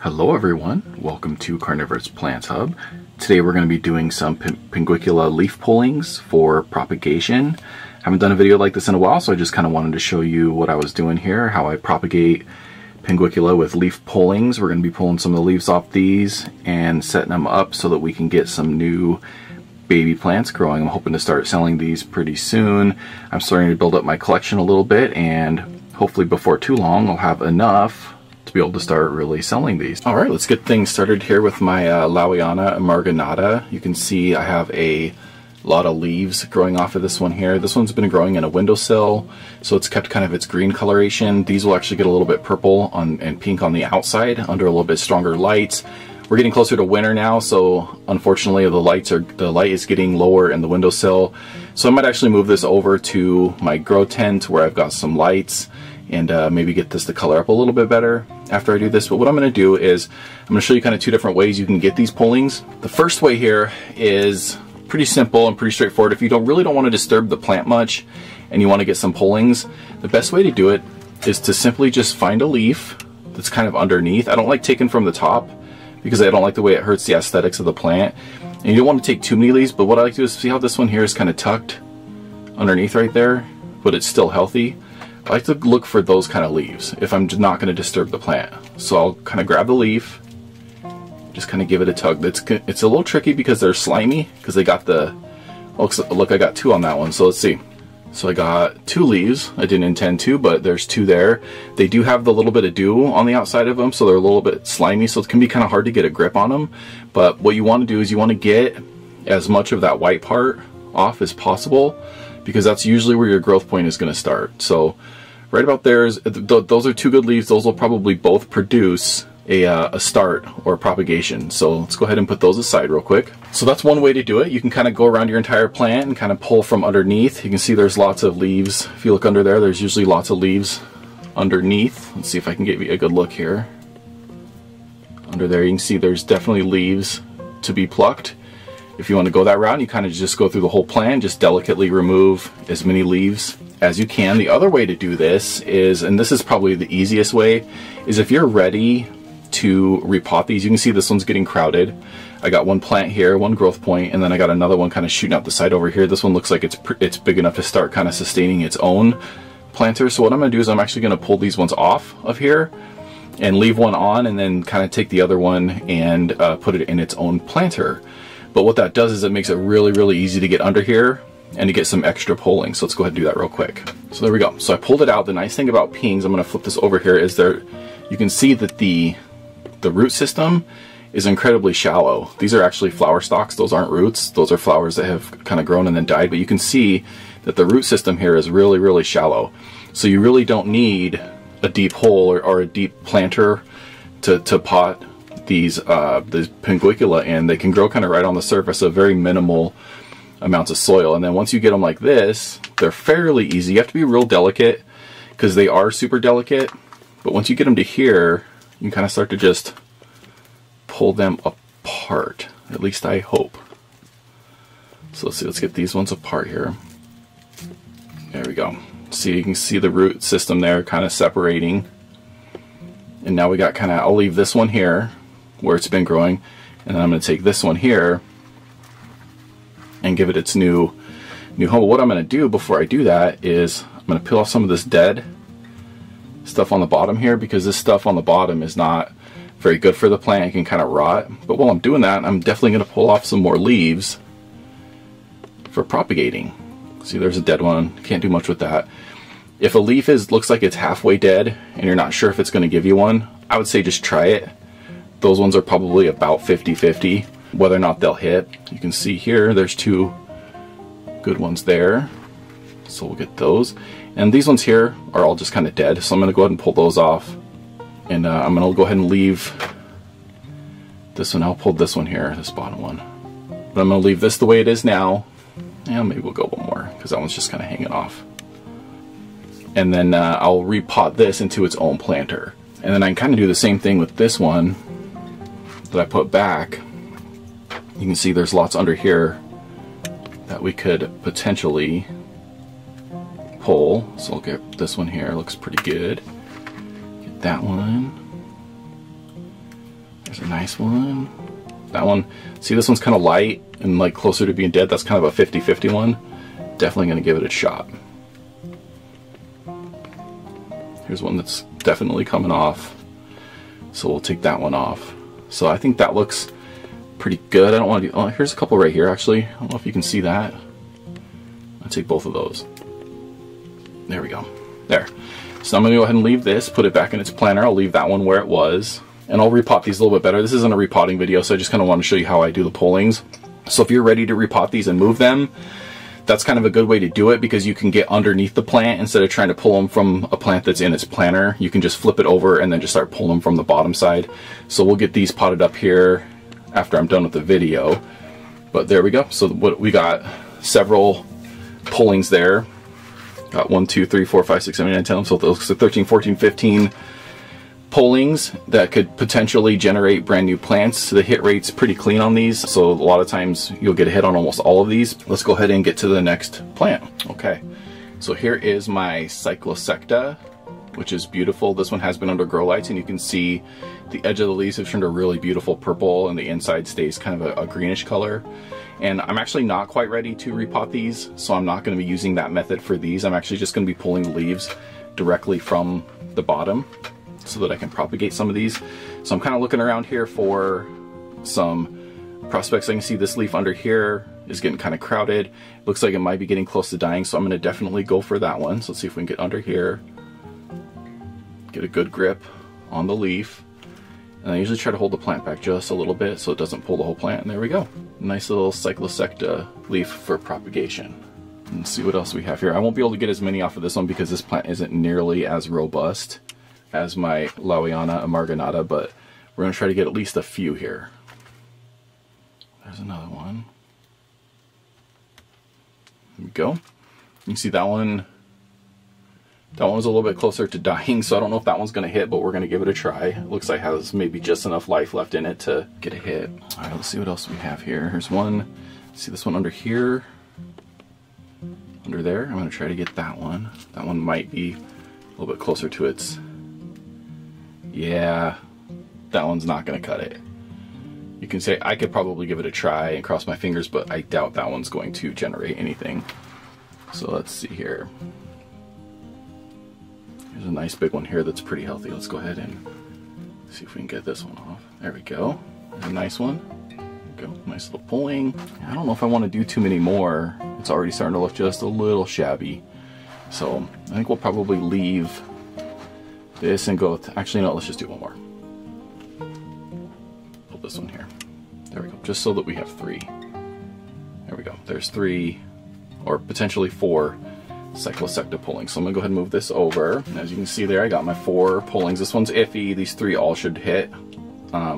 Hello everyone, welcome to Carnivorous Plants Hub. Today we're going to be doing some Pinguicula leaf pullings for propagation. I haven't done a video like this in a while, so I just kind of wanted to show you what I was doing here, how I propagate Pinguicula with leaf pullings. We're going to be pulling some of the leaves off these and setting them up so that we can get some new baby plants growing. I'm hoping to start selling these pretty soon. I'm starting to build up my collection a little bit, and hopefully before too long I'll have enough to be able to start really selling these. All right, let's get things started here with my Lauiana Marginata. You can see I have a lot of leaves growing off of this one here. This one's been growing in a windowsill, so it's kept kind of its green coloration. These will actually get a little bit purple and pink on the outside under a little bit stronger lights. We're getting closer to winter now, so unfortunately the light is getting lower in the windowsill. So I might actually move this over to my grow tent where I've got some lights and maybe get this to color up a little bit better after I do this. But what I'm gonna do is I'm gonna show you kind of two different ways you can get these pullings. The first way here is pretty simple and pretty straightforward. If you really don't want to disturb the plant much and you want to get some pullings, the best way to do it is to simply just find a leaf that's kind of underneath. I don't like taking from the top because I don't like the way it hurts the aesthetics of the plant. And you don't want to take too many leaves, but what I like to do is see how this one here is kind of tucked underneath right there, but it's still healthy. I like to look for those kind of leaves if I'm not going to disturb the plant. So I'll kind of grab the leaf, just kind of give it a tug. It's a little tricky because they're slimy, because they got the, look, I got two on that one, so let's see. So I got two leaves. I didn't intend to, but there's two there. They do have the little bit of dew on the outside of them, so they're a little bit slimy, so it can be kind of hard to get a grip on them. But what you want to do is you want to get as much of that white part off as possible, because that's usually where your growth point is going to start. So right about there, those are two good leaves. Those will probably both produce a start or propagation. So let's go ahead and put those aside real quick. So that's one way to do it. You can kind of go around your entire plant and kind of pull from underneath. You can see there's lots of leaves. If you look under there, there's usually lots of leaves underneath. Let's see if I can give you a good look here. Under there, you can see there's definitely leaves to be plucked. If you want to go that route, you kind of just go through the whole plant, just delicately remove as many leaves as you can. The other way to do this is, and this is probably the easiest way, is if you're ready to repot these. You can see this one's getting crowded. I got one plant here, one growth point, and then I got another one kind of shooting out the side over here. This one looks like it's big enough to start kind of sustaining its own planter. So what I'm gonna do is I'm actually gonna pull these ones off of here and leave one on, and then kind of take the other one and put it in its own planter. But what that does is it makes it really, really easy to get under here and to get some extra pulling. So let's go ahead and do that real quick. So there we go. So I pulled it out. The nice thing about pings, I'm gonna flip this over here, is there, you can see that the root system is incredibly shallow. These are actually flower stalks. Those aren't roots. Those are flowers that have kind of grown and then died. But you can see that the root system here is really, really shallow. So you really don't need a deep hole or a deep planter to pot these Pinguicula in. They can grow kind of right on the surface of very minimal amounts of soil. And then once you get them like this, they're fairly easy. You have to be real delicate because they are super delicate. But once you get them to here, you can kind of start to just pull them apart. At least I hope. So let's see, let's get these ones apart here. There we go. See, you can see the root system there kind of separating. And now we got kind of, I'll leave this one here where it's been growing. And then I'm going to take this one here and give it its new home. But what I'm going to do before I do that is I'm going to peel off some of this dead stuff on the bottom here, because this stuff on the bottom is not very good for the plant. It can kind of rot. But while I'm doing that, I'm definitely going to pull off some more leaves for propagating. See, there's a dead one. Can't do much with that. If a leaf looks like it's halfway dead and you're not sure if it's going to give you one, I would say just try it. Those ones are probably about 50-50 whether or not they'll hit. You can see here there's two good ones there, so we'll get those. And these ones here are all just kind of dead, so I'm going to go ahead and pull those off. And I'm going to go ahead and leave this one. I'll pull this one here, this bottom one. But I'm going to leave this the way it is now. And maybe we'll go one more, because that one's just kind of hanging off. And then I'll repot this into its own planter. And then I can kind of do the same thing with this one that I put back. You can see there's lots under here that we could potentially pull. So I'll get this one here, looks pretty good. Get that one. There's a nice one. That one. See, this one's kind of light and like closer to being dead. That's kind of a 50-50 one. Definitely going to give it a shot. Here's one that's definitely coming off. So we'll take that one off. So I think that looks pretty good. I don't want to do, oh, here's a couple right here actually. I don't know if you can see that. I'll take both of those. There we go. There. So I'm going to go ahead and leave this, put it back in its planter. I'll leave that one where it was. And I'll repot these a little bit better. This isn't a repotting video, so I just kind of want to show you how I do the pullings. So if you're ready to repot these and move them, that's kind of a good way to do it because you can get underneath the plant instead of trying to pull them from a plant that's in its planter. You can just flip it over and then just start pulling them from the bottom side. So we'll get these potted up here after I'm done with the video. But there we go. So what we got, several pullings there. Got 1, 2, 3, 4, 5, 6, 7, 8, 9, 10. So those are 13, 14, 15 pullings that could potentially generate brand new plants. The hit rate's pretty clean on these, so a lot of times you'll get a hit on almost all of these. Let's go ahead and get to the next plant. Okay, so here is my Cyclosecta, which is beautiful. This one has been under grow lights, and you can see the edge of the leaves have turned a really beautiful purple, and the inside stays kind of a greenish color. And I'm actually not quite ready to repot these, so I'm not going to be using that method for these. I'm actually just going to be pulling the leaves directly from the bottom, so that I can propagate some of these. So I'm kind of looking around here for some prospects. I can see this leaf under here is getting kind of crowded. Looks like it might be getting close to dying, so I'm going to definitely go for that one. So let's see if we can get under here, get a good grip on the leaf. And I usually try to hold the plant back just a little bit so it doesn't pull the whole plant, and there we go. Nice little Cyclosecta leaf for propagation. Let's see what else we have here. I won't be able to get as many off of this one because this plant isn't nearly as robust as my Lauiana Marginata, but we're going to try to get at least a few here. There's another one. There we go. You can see that one. That one was a little bit closer to dying, so I don't know if that one's going to hit, but we're going to give it a try. It looks like it has maybe just enough life left in it to get a hit. All right, let's see what else we have here. Here's one. See this one under here? Under there? I'm going to try to get that one. That one might be a little bit closer to its, yeah, that one's not gonna cut it. You can say I could probably give it a try and cross my fingers, but I doubt that one's going to generate anything. So let's see here. There's a nice big one here that's pretty healthy. Let's go ahead and see if we can get this one off. There we go. There's a nice one. There we go. Nice little pulling. I don't know if I want to do too many more. It's already starting to look just a little shabby. So I think we'll probably leave this and go with, actually no, let's just do one more. Pull this one here. There we go, just so that we have three. There we go, there's three, or potentially four Cyclosecta pullings. So I'm gonna go ahead and move this over. And as you can see there, I got my four pullings. This one's iffy, these three all should hit.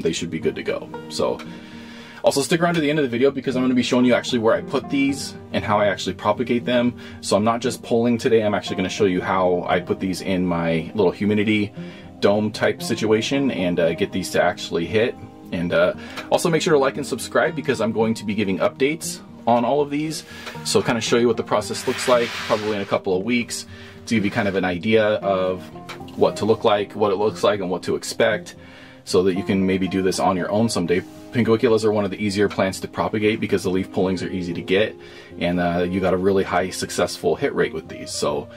They should be good to go. So also stick around to the end of the video because I'm going to be showing you actually where I put these and how I actually propagate them. So I'm not just pulling today, I'm actually going to show you how I put these in my little humidity dome type situation and get these to actually hit. And also make sure to like and subscribe because I'm going to be giving updates on all of these. So kind of show you what the process looks like probably in a couple of weeks to give you kind of an idea of what to look like, what it looks like and what to expect, so that you can maybe do this on your own someday. Pinguiculas are one of the easier plants to propagate because the leaf pullings are easy to get, and you got a really high successful hit rate with these. So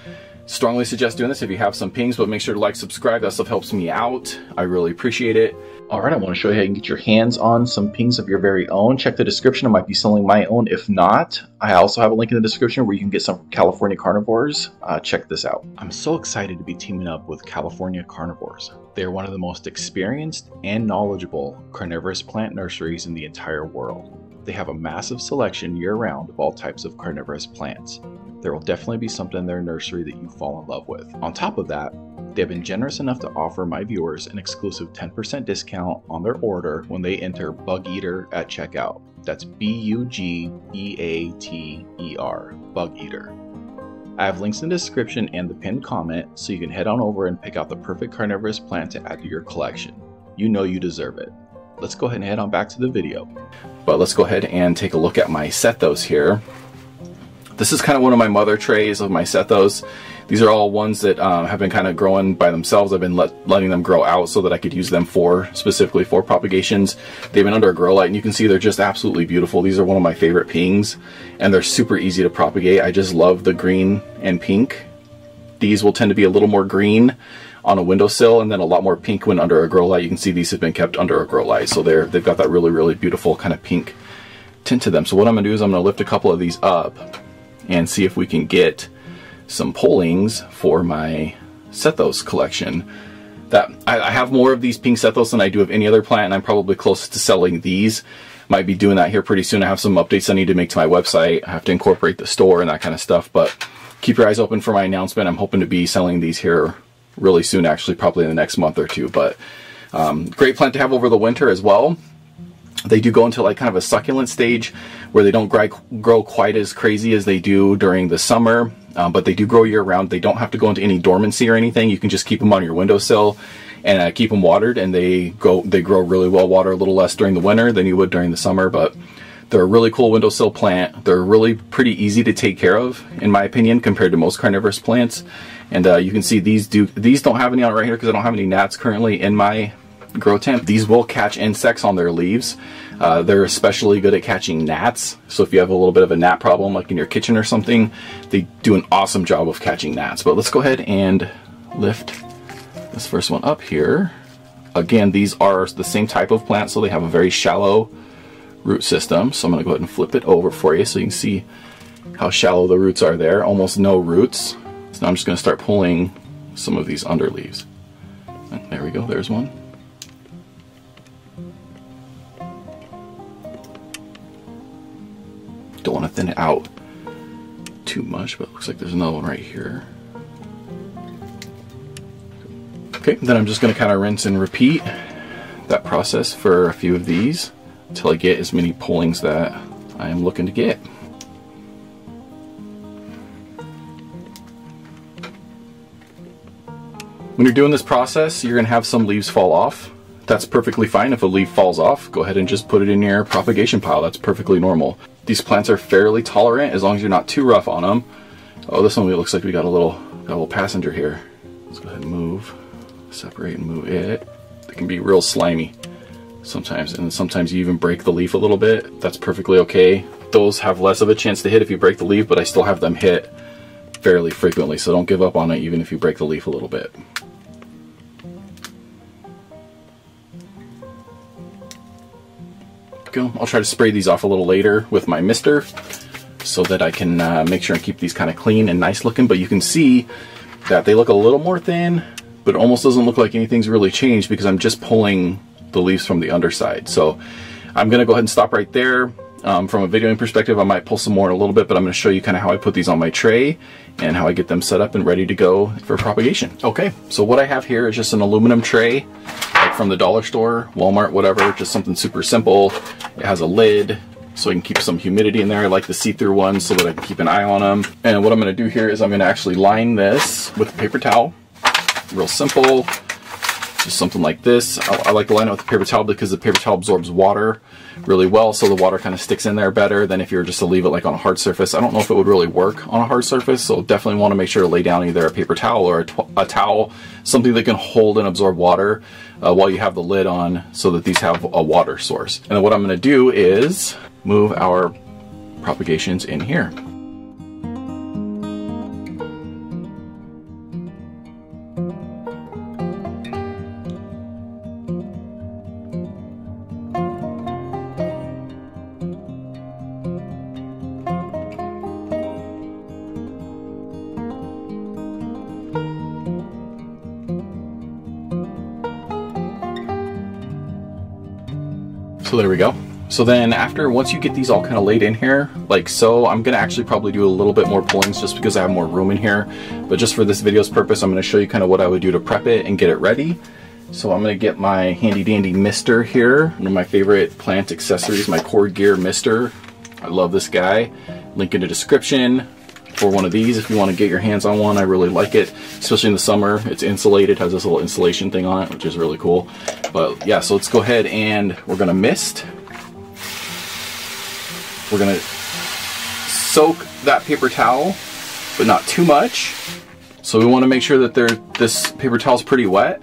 strongly suggest doing this if you have some pings, but make sure to like, subscribe. That stuff helps me out. I really appreciate it. All right, I want to show you how you can get your hands on some pings of your very own. Check the description. I might be selling my own. If not, I also have a link in the description where you can get some from California Carnivores. Check this out. I'm so excited to be teaming up with California Carnivores. They're one of the most experienced and knowledgeable carnivorous plant nurseries in the entire world. They have a massive selection year-round of all types of carnivorous plants. There will definitely be something in their nursery that you fall in love with. On top of that, they have been generous enough to offer my viewers an exclusive 10% discount on their order when they enter Bug Eater at checkout. That's B-U-G-E-A-T-E-R, Bug Eater. I have links in the description and the pinned comment, so you can head on over and pick out the perfect carnivorous plant to add to your collection. You know you deserve it. Let's go ahead and head on back to the video. But let's go ahead and take a look at my Sethos here. This is kind of one of my mother trays of my Sethos. These are all ones that have been kind of growing by themselves. I've been letting them grow out so that I could use them specifically for propagations. They've been under a grow light, and you can see they're just absolutely beautiful. These are one of my favorite pings, and they're super easy to propagate. I just love the green and pink. These will tend to be a little more green on a windowsill and then a lot more pink when under a grow light. You can see these have been kept under a grow light, so they've got that really, really beautiful kind of pink tint to them. So what I'm gonna do is I'm gonna lift a couple of these up and see if we can get some pollings for my Sethos collection. I have more of these pink Sethos than I do of any other plant, and I'm probably closest to selling these. Might be doing that here pretty soon. I have some updates I need to make to my website. I have to incorporate the store and that kind of stuff, but keep your eyes open for my announcement. I'm hoping to be selling these here really soon, actually, probably in the next month or two, but great plant to have over the winter as well. They do go into like kind of a succulent stage where they don't grow quite as crazy as they do during the summer, but they do grow year round. They don't have to go into any dormancy or anything. You can just keep them on your windowsill and keep them watered, and they grow really well. Water a little less during the winter than you would during the summer, but they're a really cool windowsill plant. They're really pretty easy to take care of, in my opinion, compared to most carnivorous plants. And you can see these don't have any on right here because I don't have any gnats currently in my grow tent. These will catch insects on their leaves. They're especially good at catching gnats. So if you have a little bit of a gnat problem, like in your kitchen or something, they do an awesome job of catching gnats. But let's go ahead and lift this first one up here. Again, these are the same type of plant, so they have a very shallow root system. So I'm gonna go ahead and flip it over for you so you can see how shallow the roots are there. Almost no roots. So now I'm just gonna start pulling some of these under leaves. There we go, there's one. Don't wanna thin it out too much, but it looks like there's another one right here. Okay, then I'm just gonna kinda rinse and repeat that process for a few of these until I get as many pollings that I am looking to get. When you're doing this process, you're gonna have some leaves fall off. That's perfectly fine. If a leaf falls off, go ahead and just put it in your propagation pile. That's perfectly normal. These plants are fairly tolerant as long as you're not too rough on them. Oh, this one looks like we got a little passenger here. Let's go ahead and move, separate and move it. They can be real slimy sometimes, and sometimes you even break the leaf a little bit. That's perfectly okay. Those have less of a chance to hit if you break the leaf, but I still have them hit fairly frequently, so don't give up on it even if you break the leaf a little bit. Go. I'll try to spray these off a little later with my mister so that I can make sure and keep these kind of clean and nice looking, but you can see that they look a little more thin, but it almost doesn't look like anything's really changed because I'm just pulling the leaves from the underside. So I'm gonna go ahead and stop right there. From a videoing perspective, I might pull some more in a little bit, but I'm gonna show you kind of how I put these on my tray and how I get them set up and ready to go for propagation. Okay, so what I have here is just an aluminum tray, like from the dollar store, Walmart, whatever, just something super simple. It has a lid so I can keep some humidity in there. I like the see-through ones so that I can keep an eye on them. And what I'm gonna do here is I'm gonna actually line this with a paper towel, real simple. Just something like this. I like to line it with a paper towel because the paper towel absorbs water really well, so the water kind of sticks in there better than if you were just to leave it like on a hard surface. I don't know if it would really work on a hard surface, so definitely want to make sure to lay down either a paper towel or a towel, something that can hold and absorb water while you have the lid on so that these have a water source. And then what I'm going to do is move our propagations in here. So there we go. So then once you get these all kind of laid in here, like so, I'm gonna actually probably do a little bit more pullings just because I have more room in here. But just for this video's purpose, I'm gonna show you kind of what I would do to prep it and get it ready. So I'm gonna get my handy dandy mister here. One of my favorite plant accessories, my Cord Gear mister. I love this guy. Link in the description for one of these if you wanna get your hands on one. I really like it, especially in the summer. It's insulated, has this little insulation thing on it, which is really cool. But yeah, so let's go ahead and we're gonna mist. We're gonna soak that paper towel, but not too much. So we want to make sure that this paper towel is pretty wet,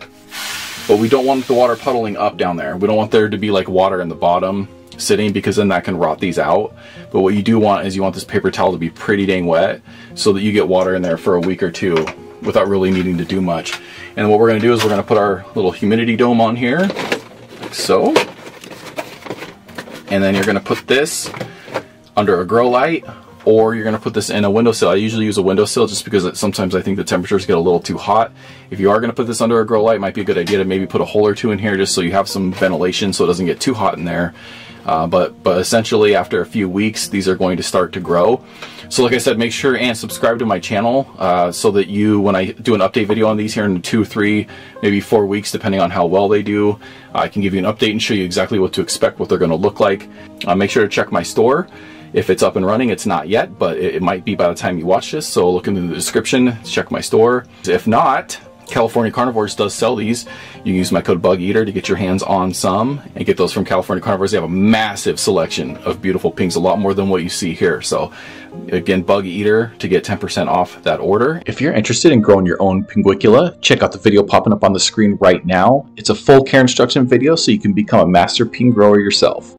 but we don't want the water puddling up down there. We don't want there to be like water in the bottom sitting, because then that can rot these out. But what you do want is you want this paper towel to be pretty dang wet so that you get water in there for a week or two without really needing to do much. And what we're going to do is we're going to put our little humidity dome on here, like so. And then you're going to put this under a grow light, or you're going to put this in a windowsill. I usually use a windowsill just because sometimes I think the temperatures get a little too hot. If you are going to put this under a grow light, it might be a good idea to maybe put a hole or two in here just so you have some ventilation so it doesn't get too hot in there. But essentially after a few weeks, these are going to start to grow. So like I said, make sure and subscribe to my channel so that you, when I do an update video on these here in 2, 3, maybe 4 weeks, depending on how well they do, I can give you an update and show you exactly what to expect, what they're going to look like. Make sure to check my store. If it's up and running, it's not yet, but it might be by the time you watch this. So look in the description, check my store. If not, California Carnivores does sell these. You can use my code Bug Eater to get your hands on some and get those from California Carnivores. They have a massive selection of beautiful pinks, a lot more than what you see here. So again, Bug Eater to get 10% off that order. If you're interested in growing your own Pinguicula, check out the video popping up on the screen right now. It's a full care instruction video so you can become a master pin grower yourself.